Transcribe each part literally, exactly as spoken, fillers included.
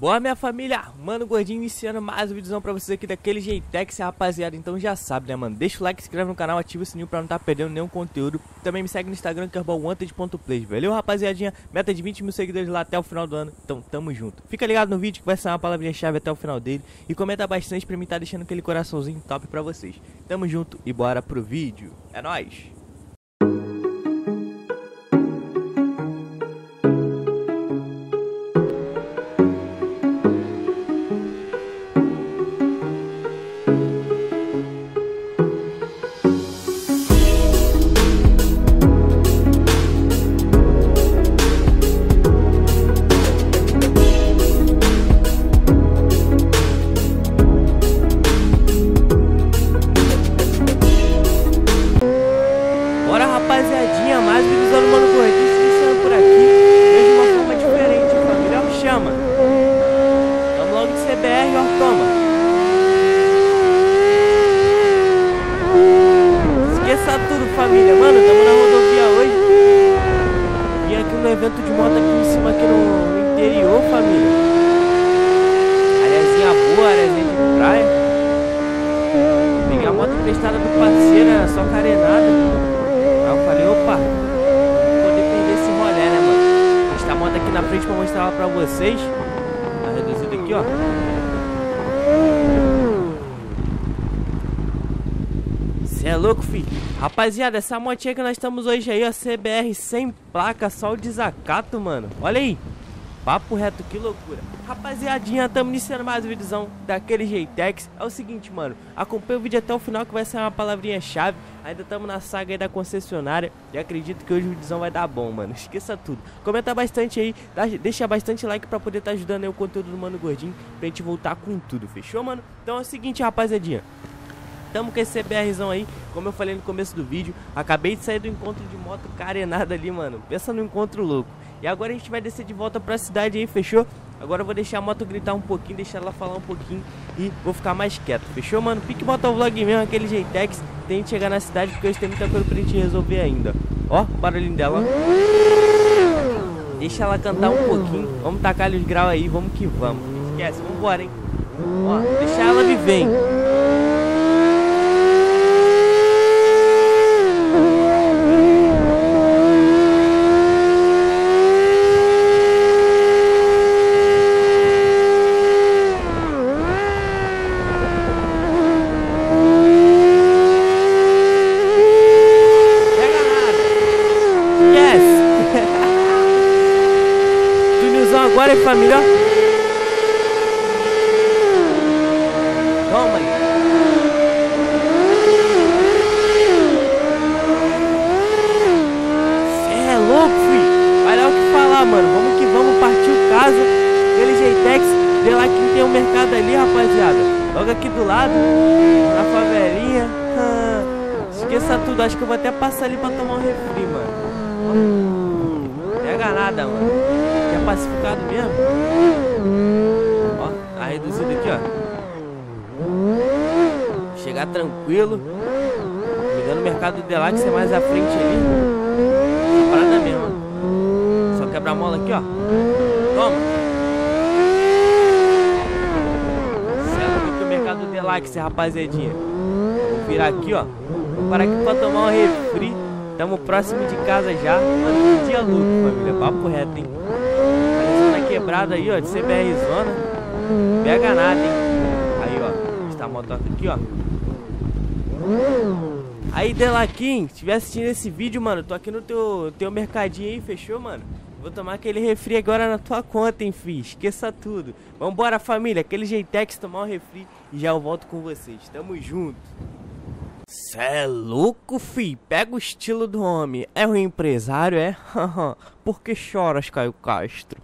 Boa, minha família, mano gordinho, iniciando mais um vídeozão pra vocês aqui daquele J-Tex, rapaziada. Então já sabe, né, mano? Deixa o like, se inscreve no canal, ativa o sininho pra não tá perdendo nenhum conteúdo. Também me segue no Instagram, que é wanted ponto play. Valeu, rapaziadinha? Meta de vinte mil seguidores lá até o final do ano. Então tamo junto. Fica ligado no vídeo que vai sair uma palavrinha-chave até o final dele. E comenta bastante pra mim tá deixando aquele coraçãozinho top pra vocês. Tamo junto e bora pro vídeo. É nóis! Família, mano, estamos na rodovia hoje. Vim aqui no evento de moto aqui em cima, aqui no interior, família. Areazinha boa, areazinha de praia. Peguei a moto emprestada do parceiro, né? Só carenada. Aí eu falei, opa, não vou depender desse rolê, né, mano? Vou deixar a moto aqui na frente pra mostrar lá pra vocês. Tá reduzido aqui, ó. Cê é louco, filho. Rapaziada, essa motinha que nós estamos hoje aí, ó, C B R sem placa, só o desacato, mano. Olha aí, papo reto, que loucura. Rapaziadinha, estamos iniciando mais um vídeozão daquele J-Tex. É o seguinte, mano, acompanha o vídeo até o final que vai sair uma palavrinha-chave. Ainda estamos na saga aí da concessionária e acredito que hoje o vídeozão vai dar bom, mano. Esqueça tudo. Comenta bastante aí, deixa bastante like pra poder estar ajudando aí o conteúdo do Mano Gordinho pra gente voltar com tudo, fechou, mano? Então é o seguinte, rapaziadinha. Tamo com esse CBRzão aí, como eu falei no começo do vídeo. Acabei de sair do encontro de moto carenada ali, mano. Pensa no encontro louco. E agora a gente vai descer de volta pra cidade aí, fechou? Agora eu vou deixar a moto gritar um pouquinho, deixar ela falar um pouquinho e vou ficar mais quieto, fechou, mano? Pique motovlog mesmo, aquele J-Tex. Tem que chegar na cidade porque hoje tem muita coisa pra gente resolver ainda. Ó, o barulhinho dela. Deixa ela cantar um pouquinho. Vamos tacar os graus aí, vamos que vamos. Esquece, vambora, hein? Ó, deixa ela viver, hein? Agora, família, toma aí. Cê é louco, filho. Vai lá o que falar, mano. Vamos que vamos, partiu casa. Aquele J-Tex, vê lá que tem um mercado ali, rapaziada. Logo aqui do lado, na favelinha. Esqueça tudo, acho que eu vou até passar ali pra tomar um refri, mano. Não pega nada, mano. Pacificado mesmo. Ó, tá reduzido aqui, ó. Chegar tranquilo. Ligando o mercado de lá, que é mais à frente ali. Só parada mesmo. Só quebrar a mola aqui, ó. Toma. Certo aqui o mercado de lá, que é rapaziadinha. Vou virar aqui, ó. Vou parar aqui pra tomar um refri. Tamo próximo de casa já. Mano, que dia louco, família. Papo reto, hein? Quebrada aí, ó, de C B R zona. Pega nada, hein? Aí, ó, está a motoca aqui, ó. Aí, Delaquim, se estiver assistindo esse vídeo, mano, tô aqui no teu, teu mercadinho aí, fechou, mano? Vou tomar aquele refri agora na tua conta, hein, fi? Esqueça tudo. Vambora, família, aquele J-Tex tomar um refri e já eu volto com vocês. Tamo junto. Cê é louco, fi? Pega o estilo do homem. É um empresário, é? Por que choras, Caio Castro?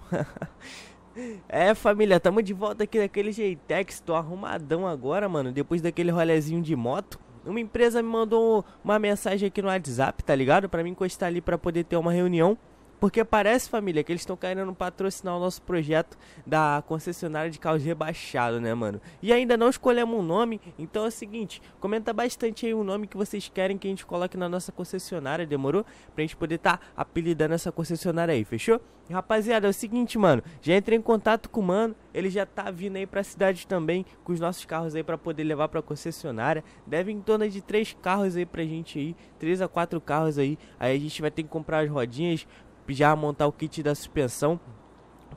É, família, tamo de volta aqui naquele J-Tex. Tô arrumadão agora, mano, depois daquele rolezinho de moto. Uma empresa me mandou uma mensagem aqui no WhatsApp, tá ligado? Pra mim encostar ali pra poder ter uma reunião. Porque parece, família, que eles estão querendo patrocinar o nosso projeto da concessionária de carros rebaixado, né, mano? E ainda não escolhemos um nome, então é o seguinte, comenta bastante aí o nome que vocês querem que a gente coloque na nossa concessionária, demorou? Pra gente poder tá apelidando essa concessionária aí, fechou? E, rapaziada, é o seguinte, mano, já entrei em contato com o mano, ele já tá vindo aí pra cidade também com os nossos carros aí pra poder levar pra concessionária. Deve em torno de três carros aí pra gente aí, três a quatro carros aí, aí a gente vai ter que comprar as rodinhas, já montar o kit da suspensão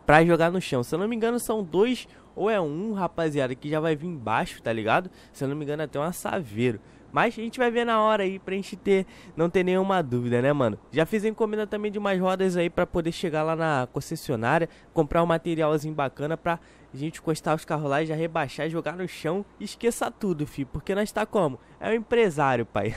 pra jogar no chão. Se eu não me engano são dois ou é um, rapaziada, que já vai vir embaixo, tá ligado? Se eu não me engano até uma Saveiro. Mas a gente vai ver na hora aí pra gente ter, não ter nenhuma dúvida, né, mano? Já fiz a encomenda também de umas rodas aí pra poder chegar lá na concessionária, comprar um materialzinho bacana pra a gente encostar os carros lá e já rebaixar, jogar no chão e esqueça tudo, fi. Porque nós tá como? É um empresário, pai.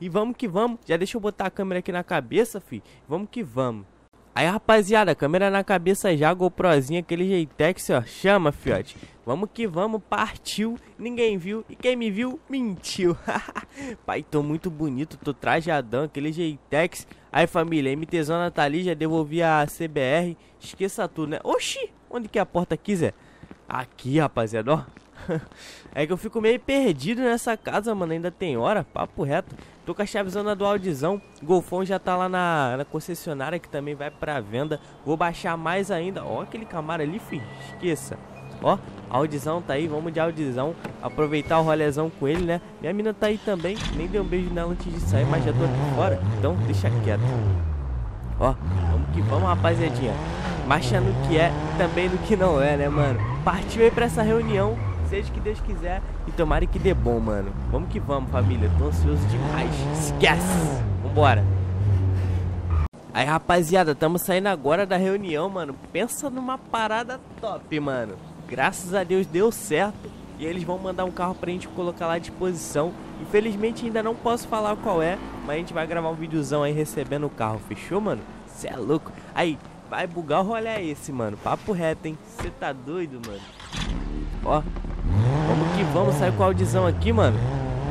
E vamos que vamos. Já deixa eu botar a câmera aqui na cabeça, fi. Vamos que vamos. Aí, rapaziada, câmera na cabeça já, GoProzinha, aquele J-Tex, ó. Chama, fiote. Vamos que vamos, partiu. Ninguém viu e quem me viu, mentiu. Pai, tô muito bonito, tô trajadão, aquele J-Tex. Aí, família, MTzona tá ali, já devolvi a C B R. Esqueça tudo, né? Oxi! Onde que a porta quiser? Aqui, rapaziada, ó. É que eu fico meio perdido nessa casa, mano. Ainda tem hora, papo reto. Tô com a chavezona do Audizão. Golfão já tá lá na, na concessionária, que também vai pra venda. Vou baixar mais ainda. Ó, aquele Camaro ali, filho. Esqueça. Ó, Audizão tá aí. Vamos de Audizão. Aproveitar o rolezão com ele, né? Minha mina tá aí também. Nem dei um beijo nela antes de sair, mas já tô aqui fora. Então, deixa quieto. Ó, vamos que vamos, rapaziadinha. Marcha no que é e também no que não é, né, mano? Partiu aí pra essa reunião, seja que Deus quiser, e tomara que dê bom, mano. Vamos que vamos, família. Tô ansioso demais. Esquece! Vambora! Aí, rapaziada, estamos saindo agora da reunião, mano. Pensa numa parada top, mano. Graças a Deus deu certo. E eles vão mandar um carro pra gente colocar lá à disposição. Infelizmente ainda não posso falar qual é, mas a gente vai gravar um videozão aí recebendo o carro. Fechou, mano? Cê é louco. Aí... vai bugar o rolê é esse, mano. Papo reto, hein? Você tá doido, mano? Ó, vamos que vamos. Saiu com o Audizão aqui, mano.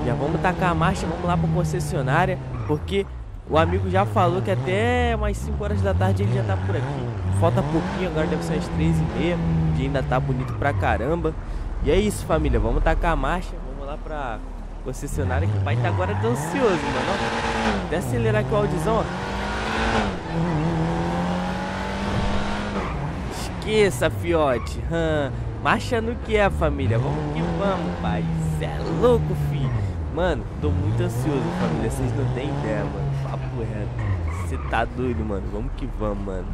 Já vamos tacar a marcha, vamos lá pra concessionária, porque o amigo já falou que até umas cinco horas da tarde ele já tá por aqui. Falta pouquinho, agora deve ser umas três e meia. O dia ainda tá bonito pra caramba. E é isso, família. Vamos tacar a marcha. Vamos lá pra concessionária, que o pai tá agora tão ansioso, mano. Até acelerar aqui o Audizão, ó. Esqueça, fiote. Hum, marcha no que é, família. Vamos que vamos, pai. Cê é louco, fi. Mano, tô muito ansioso, família. Vocês não tem ideia, mano. Papo reto. Cê tá doido, mano. Vamos que vamos, mano.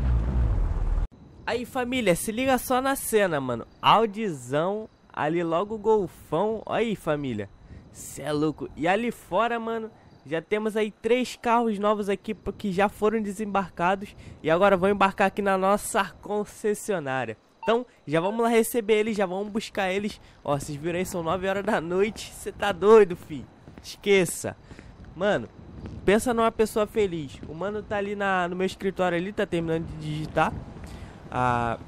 Aí, família, se liga só na cena, mano. Audizão. Ali logo o Golfão. Aí, família. Cê é louco. E ali fora, mano, já temos aí três carros novos aqui que já foram desembarcados e agora vão embarcar aqui na nossa concessionária. Então, já vamos lá receber eles, já vamos buscar eles. Ó, vocês viram aí, são nove horas da noite. Você tá doido, fi? Esqueça. Mano, pensa numa pessoa feliz. O mano tá ali na, no meu escritório ali, tá terminando de digitar a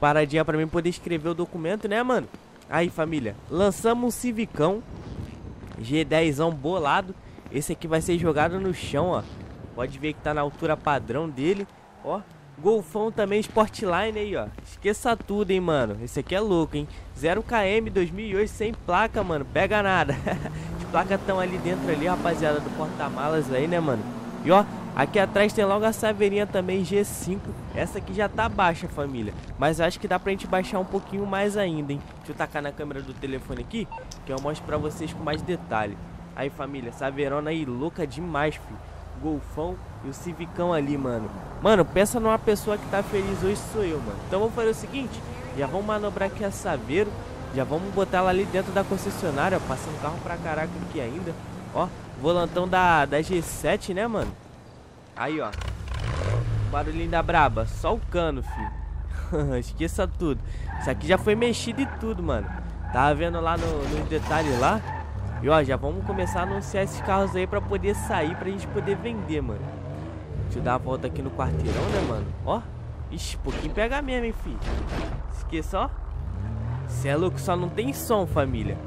paradinha pra mim poder escrever o documento, né, mano? Aí, família, lançamos um Civicão G dez bolado. Esse aqui vai ser jogado no chão, ó. Pode ver que tá na altura padrão dele, ó. Golfão também, Sportline aí, ó. Esqueça tudo, hein, mano. Esse aqui é louco, hein. zero K M dois mil e oito, sem placa, mano. Pega nada. As placas estão ali dentro ali, rapaziada, do porta-malas aí, né, mano. E, ó, aqui atrás tem logo a Saveirinha também, G cinco. Essa aqui já tá baixa, família. Mas eu acho que dá pra gente baixar um pouquinho mais ainda, hein. Deixa eu tacar na câmera do telefone aqui, que eu mostro pra vocês com mais detalhe. Aí, família, Saveirona aí, louca demais, filho. Golfão e o Civicão ali, mano. Mano, pensa numa pessoa que tá feliz hoje, sou eu, mano. Então vamos fazer o seguinte, já vamos manobrar aqui a Saveiro, já vamos botar ela ali dentro da concessionária, ó, passando carro pra caraca aqui ainda. Ó, volantão da, da G sete, né, mano? Aí, ó, barulhinho da braba, só o cano, filho. Esqueça tudo. Isso aqui já foi mexido e tudo, mano. Tava vendo lá no, nos detalhes lá. E ó, já vamos começar a anunciar esses carros aí pra poder sair, pra gente poder vender, mano. Deixa eu dar uma volta aqui no quarteirão, né, mano? Ó, ixi, pouquinho pega mesmo, hein, filho. Esqueça, ó. Cê é louco, só não tem som, família.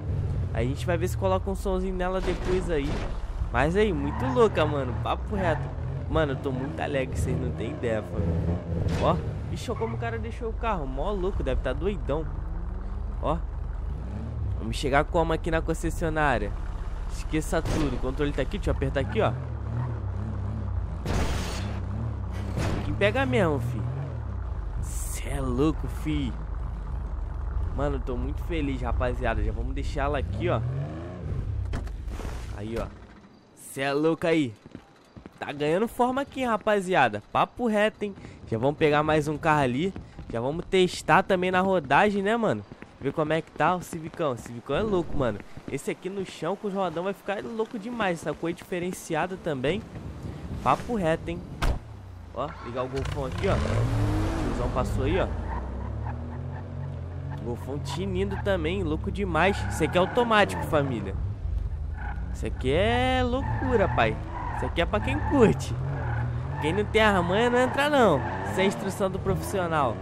Aí a gente vai ver se coloca um somzinho nela depois aí. Mas aí, muito louca, mano, papo reto. Mano, eu tô muito alegre, vocês não tem ideia, mano. Ó, bicho, como o cara deixou o carro. Mó louco, deve tá doidão. Ó, vamos chegar como aqui na concessionária. Esqueça tudo, o controle tá aqui. Deixa eu apertar aqui, ó. Quem pega mesmo, fi. Cê é louco, fi. Mano, eu tô muito feliz, rapaziada. Já vamos deixar ela aqui, ó. Aí, ó. Cê é louco aí. Tá ganhando forma aqui, rapaziada. Papo reto, hein. Já vamos pegar mais um carro ali. Já vamos testar também na rodagem, né, mano? Ver como é que tá o Civicão. O Civicão é louco, mano. Esse aqui no chão com os rodão vai ficar louco demais. Essa coisa diferenciada também. Papo reto, hein. Ó, ligar o golfão aqui, ó. O tiozão passou aí, ó. Golfão tinindo também, louco demais. Isso aqui é automático, família. Isso aqui é loucura, pai. Isso aqui é pra quem curte. Quem não tem armanha não entra não. Isso é instrução do profissional.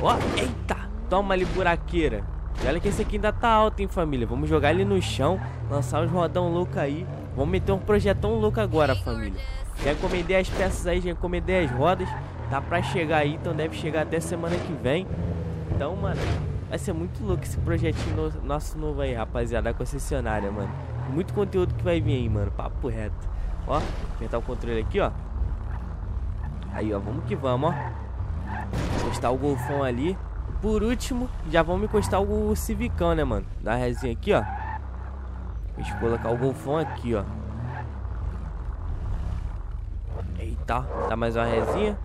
Ó, eita. Toma ali, buraqueira. E olha que esse aqui ainda tá alto, hein, família. Vamos jogar ele no chão. Lançar uns rodão louco aí. Vamos meter um projetão louco agora, família. Já encomendei as peças aí, já encomendei as rodas. Tá pra chegar aí, então deve chegar até semana que vem. Então, mano, vai ser muito louco esse projetinho no, nosso novo aí, rapaziada, da concessionária, mano. Muito conteúdo que vai vir aí, mano. Papo reto. Ó, apertar o controle aqui, ó. Aí, ó, vamos que vamos, ó. Encostar o golfão ali. Por último, já vamos encostar o Civicão, né, mano? Dá uma resinha aqui, ó. Deixa eu colocar o golfão aqui, ó. Eita, dá mais uma resinha.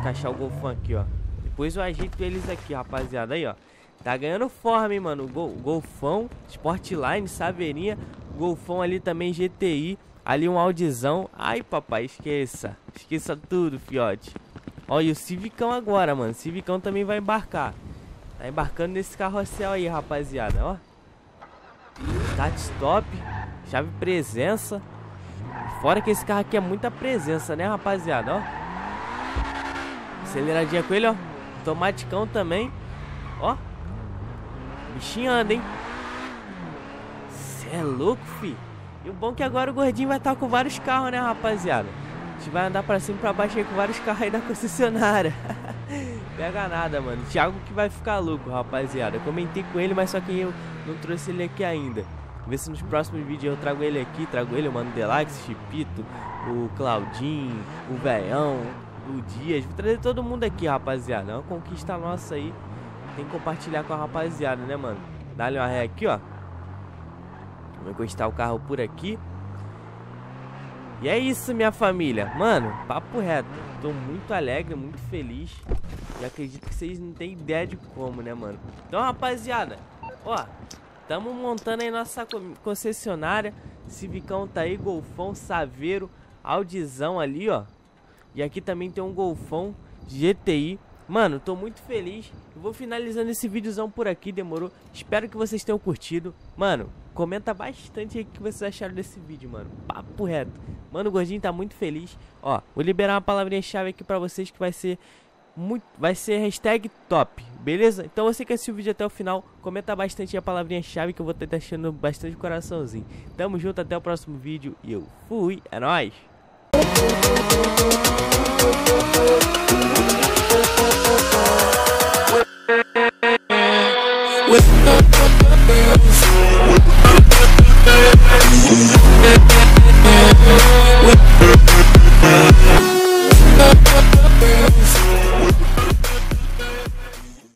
Encaixar o golfão aqui, ó. Depois eu ajeito eles aqui, rapaziada. Aí, ó. Tá ganhando forma, hein, mano? Gol, golfão, Sportline, Saveirinha. Golfão ali também, G T I. Ali um Audizão. Ai, papai, esqueça. Esqueça tudo, fiote. Olha, e o Civicão agora, mano. O Civicão também vai embarcar. Tá embarcando nesse carrossel aí, rapaziada, ó. Start stop. Chave presença. Fora que esse carro aqui é muita presença, né, rapaziada, ó. Aceleradinha com ele, ó. Automaticão também. Ó. Bichinho anda, hein. Cê é louco, fi. E o bom é que agora o gordinho vai estar com vários carros, né, rapaziada? A gente vai andar pra cima e pra baixo aí com vários carros aí da concessionária. Pega nada, mano. Thiago que vai ficar louco, rapaziada. Eu comentei com ele, mas só que eu não trouxe ele aqui ainda. Vê se nos próximos vídeos eu trago ele aqui. Trago ele, mano, Deluxe, Chipito, o Claudinho, o Veião, o Dias. Vou trazer todo mundo aqui, rapaziada. É uma conquista nossa aí. Tem que compartilhar com a rapaziada, né, mano? Dá-lhe uma ré aqui, ó. Vou encostar o carro por aqui. E é isso, minha família. Mano, papo reto. Tô muito alegre, muito feliz. E acredito que vocês não têm ideia de como, né, mano? Então, rapaziada, ó, tamo montando aí nossa concessionária. Civicão tá aí, Golfão, Saveiro, Audizão ali, ó. E aqui também tem um Golfão G T I. Mano, tô muito feliz. Eu vou finalizando esse videozão por aqui, demorou? Espero que vocês tenham curtido. Mano, comenta bastante aí o que vocês acharam desse vídeo, mano. Papo reto. Mano, o gordinho tá muito feliz. Ó, vou liberar uma palavrinha-chave aqui pra vocês que vai ser muito... vai ser hashtag top, beleza? Então você que assistiu o vídeo até o final, comenta bastante aí a palavrinha-chave que eu vou estar deixando bastante coraçãozinho. Tamo junto, até o próximo vídeo e eu fui. É nóis!